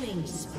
Killing spree.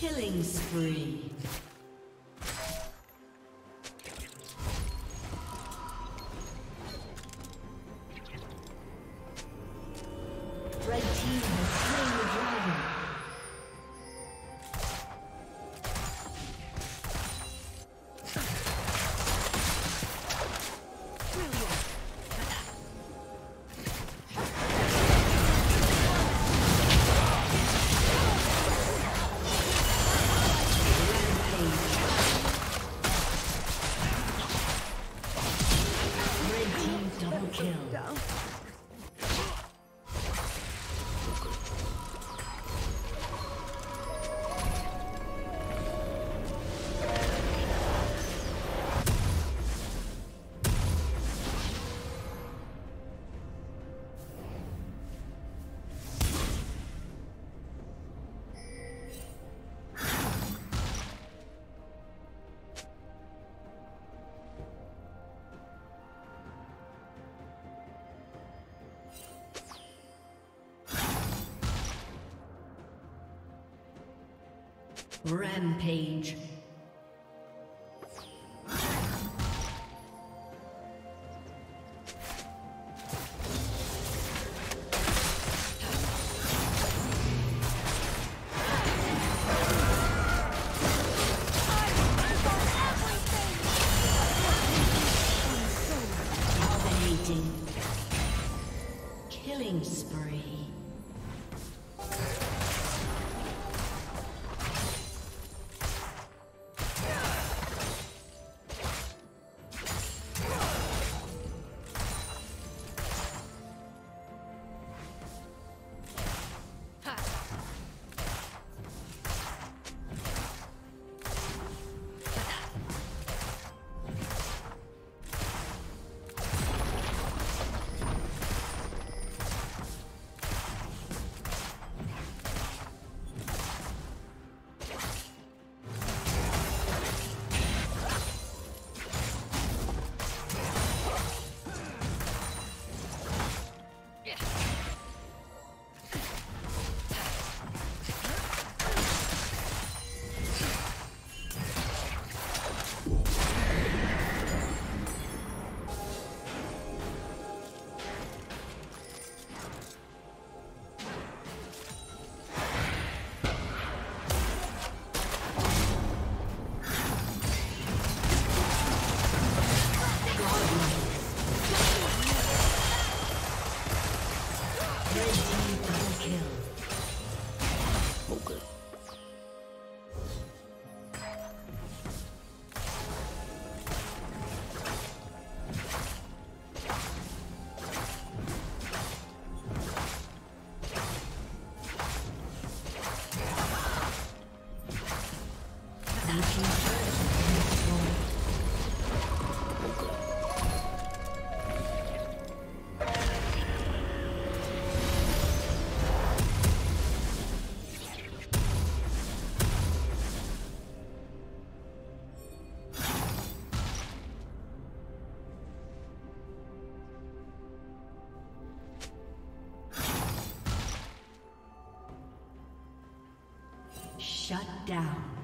Killing spree. Red team. Kill. Rampage. Shut down.